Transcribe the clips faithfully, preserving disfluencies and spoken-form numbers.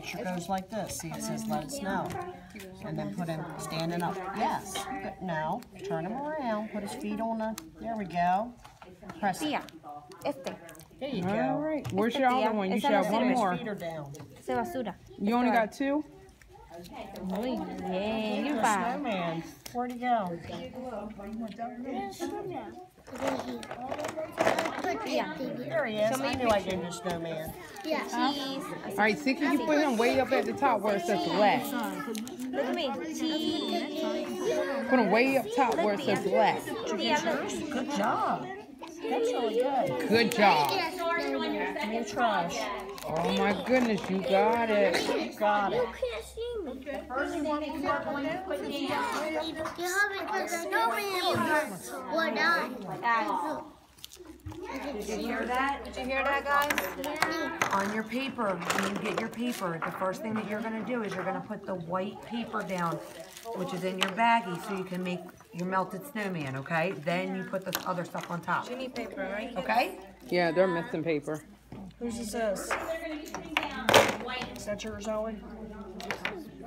picture goes like this. See, it says let it snow. And then put him standing up. Yes. Good. Now, turn him around. Put his feet on the, there we go. Press it. There you go. All right. Where's your other one? You should have one more. You only got two? Yeah, you five. Where'd he go? Yeah. There he is. I knew I gave you snowman. Yeah. Cheese. All right, see, can you put him way up at the top where it says black? Look at me. Cheese. Put him way up top where it says black. Good job. That's really good. Good job. You're trash. Oh my goodness, you got it. You got it. The first one you work on is putting it down. You haven't put the snowman on one eye. Did you hear that? Did you hear that, guys? Yeah. On your paper, when you get your paper, the first thing that you're going to do is you're going to put the white paper down, which is in your baggie, so you can make your melted snowman, okay? Then you put the other stuff on top. You need paper, right? Okay? Yeah, they're missing paper. Whose is this? Is that yours, Zoe?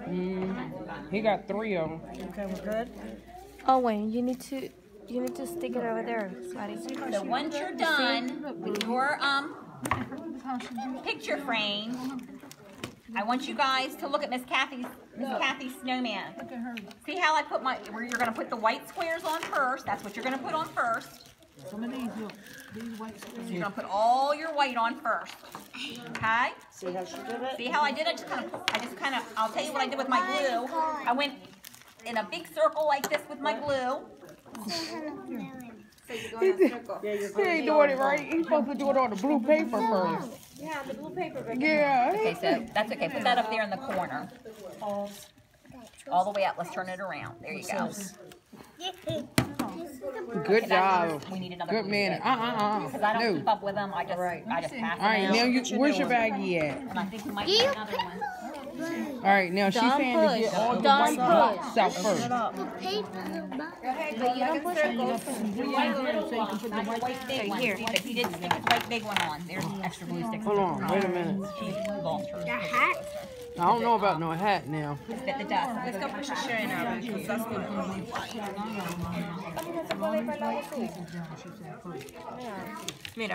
Mm, he got three of them. Okay, we're good? Oh, wait, you need to... You need to stick it over there, buddy. So once you're done with your um picture frame, I want you guys to look at Miss Kathy's Miss Kathy's snowman. Look at her. See how I put my where you're gonna put the white squares on first. That's what you're gonna put on first. Some of these these white squares. You're gonna put all your white on first. Okay? See how she did it? See how I did it? Just kind of I just kind of I'll tell you what I did with my glue. I went in a big circle like this with my glue. So you're going in a circle. Yeah, you're going he ain't doing it right. He's supposed to do it on the blue paper first. Yeah, the blue paper. Right yeah. Okay, so that's okay. Put that up there in the corner. All the way up. Let's turn it around. There you go. Good job. We need another. Good man. Uh uh uh. Because I don't no. keep up with them. I just, right. I just pass them. All right, out. Now you, where's your baggie at? And I think we might get another one. All right, now she's saying to get all the white blocks out first. He didn't stick his white big one on. There's extra blue sticks. Hold on, wait a minute. A hat? I don't know about no hat now. Let's go push the shirt out because that's what we need.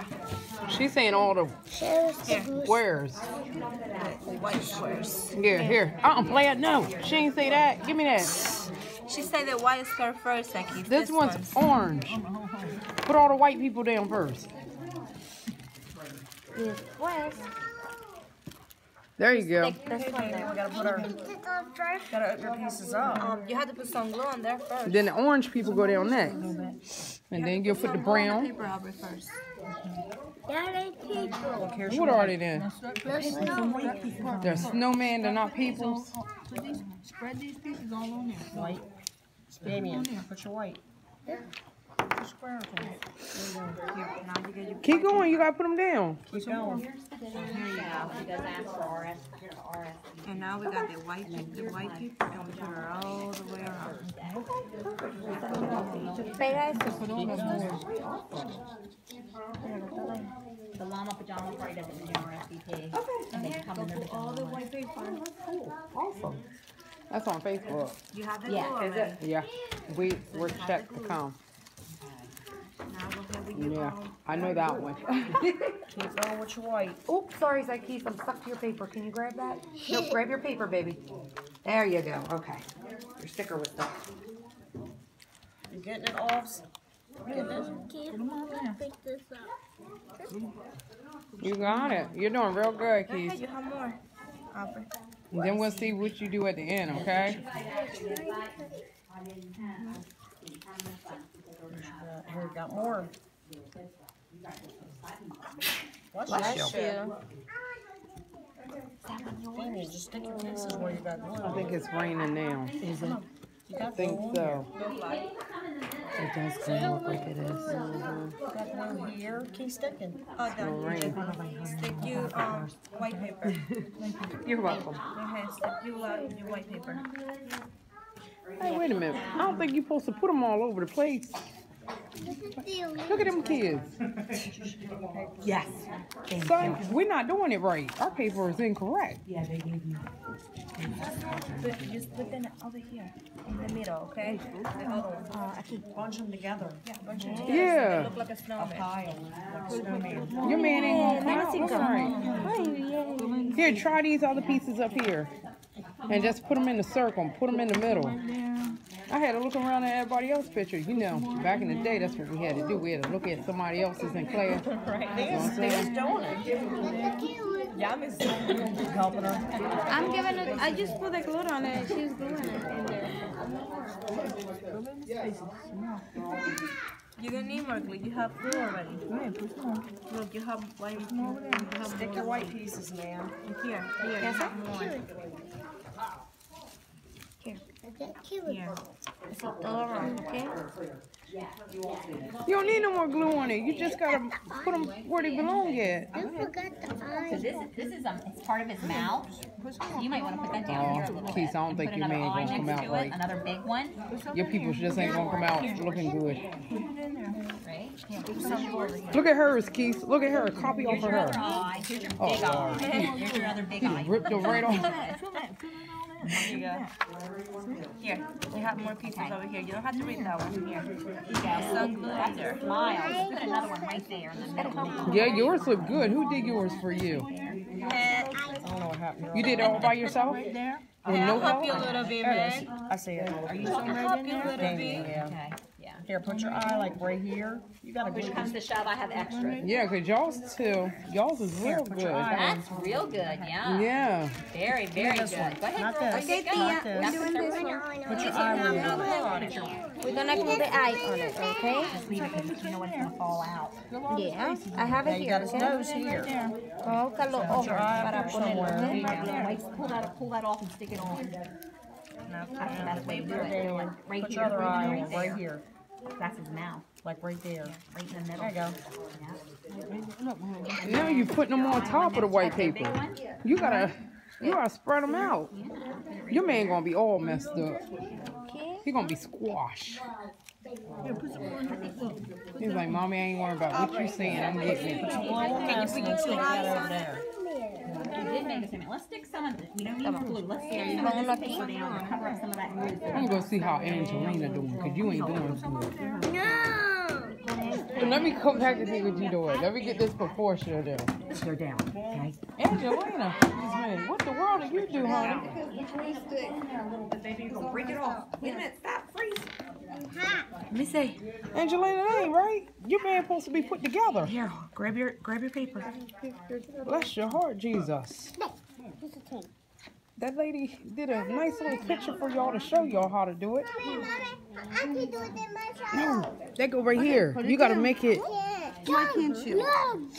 She's saying all the squares. White squares. Here, here. I don't play it. No, she ain't say that. Give me that. She said the white square first, Zykeese. This, this one's first. Orange. Put all the white people down first. There you go. This one there. We gotta put our, gotta open your pieces up. Um, you had to put some glue on there first. Then the orange people go down next, and then you'll put the brown. What are they then? They're snowmen, they're not people. Spread these pieces all on there. White. Damien, put your white. Keep going, you gotta put them down. Keep going. And now we got the white the white people and we put her all the way around. The llama pajama party doesn't need our S V P. Okay. And they come in their pajamas. Cool. Awesome. That's on Facebook. You have it? Yeah. Is it? Yeah. We we're checked to come. Yeah, I know that one. Keep going with your white. Oops, sorry, Zykeese, I'm stuck to your paper. Can you grab that? Nope, grab your paper, baby. There you go. Okay. Your sticker was stuck. You getting it off? You got it. You're doing real good, Keith. You have more. Then we'll see what you do at the end, okay? We've got more. Bless, Bless you. you. I think it's raining now. Is it? I think so. It does kind of look like it is. Got one here. Keep sticking. Oh, no. Stick you um white paper. You're welcome. Okay, stick you uh, your white paper. Hey, wait a minute. I don't think you're supposed to put them all over the place. Look at them kids. Yes. Son, we're not doing it right. Our paper is incorrect. Yeah, they gave you. Just put them over here in the middle, okay? The other one. Uh, I should bunch them together. Yeah, bunch them together. Yeah. So they look like a snowman. A pile. Like a snowman. Your man ain't gonna come out. Here, try these other pieces up here. And just put them in the circle and put them in the middle. I had to look around at everybody else's picture. You know, back in the day, that's what we had to do. We had to look at somebody else's in class. Right. They just don't. Yeah, I'm just helping her. I'm giving it. I just put the glue on it. She was gluing it in there. You don't need more glue. You have glue already. Look, you have white more. You have thicker white pieces, ma'am. Here, here. Yes, sir? Here. Here. It's all around, okay? You don't need no more glue on it. You just gotta put them where they belong at. You forgot the eye. So this, this is um, it's part of his mouth. You might want to put that down oh, here a little Keith, bit. I don't think your man gonna come out right. Another big one. Your people just ain't gonna come out looking good. Look at hers, Keith. Look at her. Copy Here's off of her. Eye. Here's your big oh, eye. Here's your other big eye. Ripped her right off. There you go. Here, we have more pieces okay. over here. You don't have to read that one. Here. Yeah, so glue up there. Miles. Put another one right there in the middle. Yeah, yours look good. Who did yours for you? Uh, I don't know what happened. You did it all by yourself? Right there. Okay, I'll help you a little bit, man. I see it. Are you showing right in there? I'll help you a little bit. Yeah. Okay. Here, put your eye like right here. You gotta Which comes to shove, I have extra. Yeah, because y'all's too. Y'all's is real good. That's real good, yeah. Yeah. Very, very good. Go ahead, girl. Okay, Thea, we're doing this one. Put your eye on it. We're gonna glue the eye on it, okay? Just leave it because you know it's gonna fall out. Yeah, I have it here. You got his nose here. Colócalo over para ponerlo. Pull that off and stick it on. I think that's the way to do it. Right here. Put your other eye right here. That's his mouth, like right there, right in the middle. There you go. Now you're putting them on top of the white paper. You gotta, you gotta spread them out. Your man gonna be all messed up. He gonna be squashed. He's like, Mommy, I ain't worried about what you saying. I'm getting it. Can you Let's stick some of this. We don't need glue. Let's see. I'm going to see how Angelina doing, because you ain't doing good. No! So let me come back and see what you doing. Let me get this proportion of them. They're down, okay? Angelina, what the world did you do, honey? You're going to break it off. Wait a minute. Stop. Freeze. Let me see. Angelina, that ain't right. Your man supposed to be put together. Here, grab your grab your paper. Bless your heart, Jesus. That lady did a nice little picture for y'all to show y'all how to do it. No, they go right here. You gotta make it. Why can't you?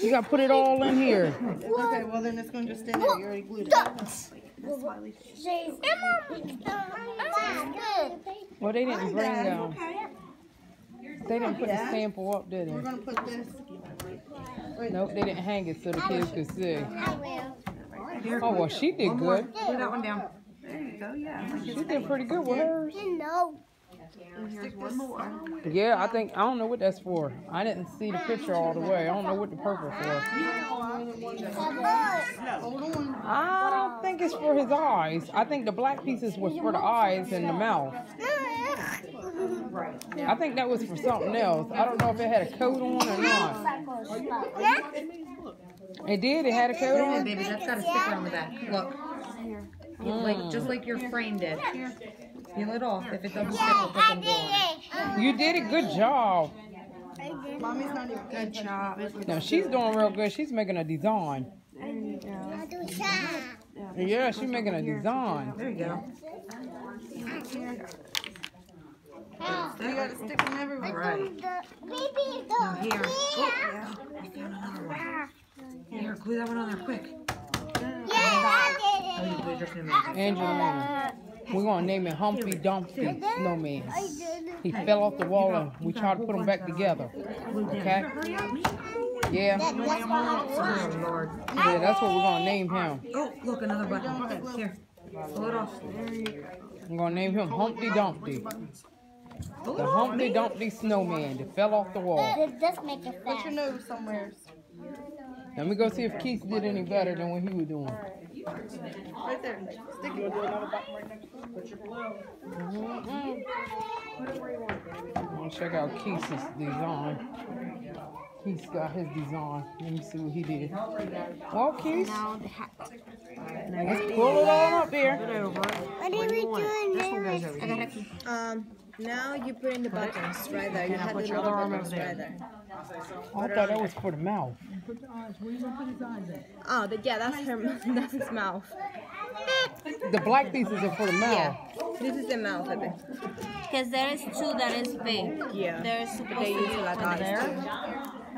You gotta put it all in here. Okay, well then it's gonna just stay there. You already glued it. Well, they didn't bring down. They didn't put the sample up, did they? We're gonna put this. Nope, they didn't hang it so the kids could see. Oh well, she did good. Put that one down. There you go. Yeah, she did pretty good with hers. No. Yeah, I think I don't know what that's for. I didn't see the picture all the way. I don't know what the purple for. I don't think it's for his eyes. I think the black pieces was for the eyes and the mouth. I think that was for something else. I don't know if it had a coat on or not. It did. It had a coat on. Baby, that's got a sticker on the back. Look, mm. like just like your frame did. Peel it off. If it doesn't stick, we'll put them on. You did a good job. Mommy's not even good job. No, she's doing real good. She's making a design. Yeah, she's making a design. There you go. You got to stick them everywhere. Right. No, here. Oh, yeah. I found another one. Here, glue that one on there quick. Angelina. We're going to name it Humpty Dumpty Snowman. He fell off the wall and we tried to put him back together. Okay? Yeah. Yeah, that's what we're going to name him. Oh, look, another button. Here. Pull it off. We're going to name him Humpty Dumpty. The Humpty Dumpty snowman that fell off the wall. It does make it fast. Put your nose somewhere. Let me go see if Keith did any better than what he was doing. Right there. Stick it. Put your balloon. I'm going to check out Keith's design. He's got his design. Let me see what he did. Walk, Keith. Let's pull it all up here. What are we doing now? I got a key. Um, now you put in the buttons right there. You have the little buttons right there. Oh, I thought that was for the mouth. Oh, the, yeah, that's her. That's his mouth. The black pieces are for the mouth. Yeah, this is the mouth, I think. Because there is two that is big. Yeah. There is supposed they to be like eyes there. For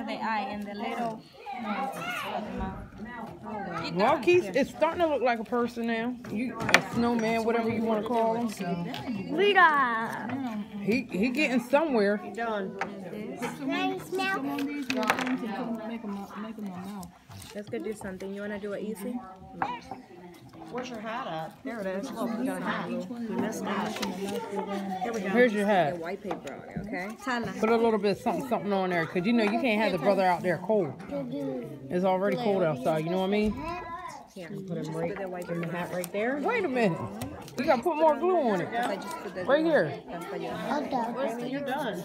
the eye and the little. Well, Keith, it's starting to look like a person now. You, a snowman, whatever you want to call him. Rita. He he getting somewhere. Done. Let's go do something. You want to do it easy? Where's your hat at? There it is. Look, we got a hat. We missed that. Here we go. Here's your hat. White paper on it, okay? Put a little bit of something, something on there, because you know you can't have the brother out there cold. It's already cold outside, you know what I mean? Yeah. Put him right in the hat right there. Wait a minute. We got to put more glue on it. Right here. All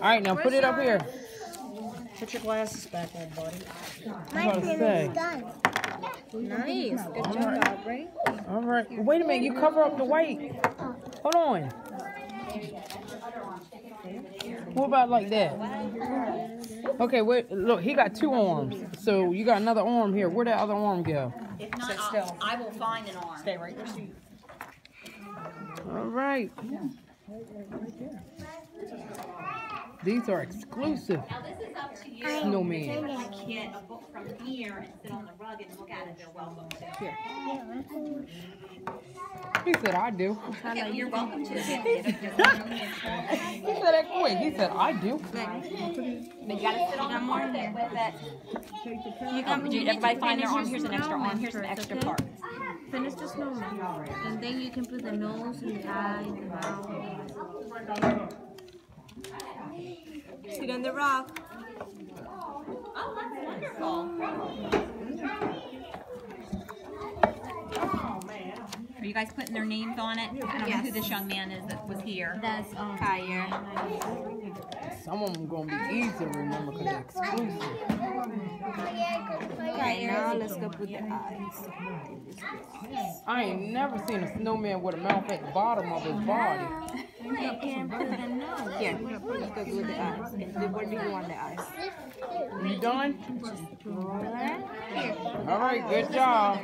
right, now put it up here. Put your glasses back on, buddy. My favorite's done. Nice. Good job, right? All right. Wait a minute. You cover up the white. Hold on. What about like that? Okay, wait. Look, he got two arms. So you got another arm here. Where'd that other arm go? If not, I'll, I will find an arm. Stay right there. All right. Yeah. Right there, right there. These are exclusive. Now this is up to you. Snowman. I can get a book from here and sit on the rug and look at it. They're welcome to. Here. He said, I do. Yeah, you're welcome to. He said that quick. He said, I do. But you got to sit on the more with it. You come, you, everybody find their arm. Here's an extra arm. Here's an extra part. Finish the snowman. And then you can put the nose and the eye and the mouth. Sit on the rock. Oh, that's wonderful. Are you guys putting their names on it? I don't yes. know who this young man is that was here. That's um, Kyer. Some of them are going to be easy to remember because they're exclusive. Right, now let's go put the eyes. I ain't never seen a snowman with a mouth at the bottom of his body. Yeah, you have to glue the eyes. What do you want the eyes? You done? All right, good job.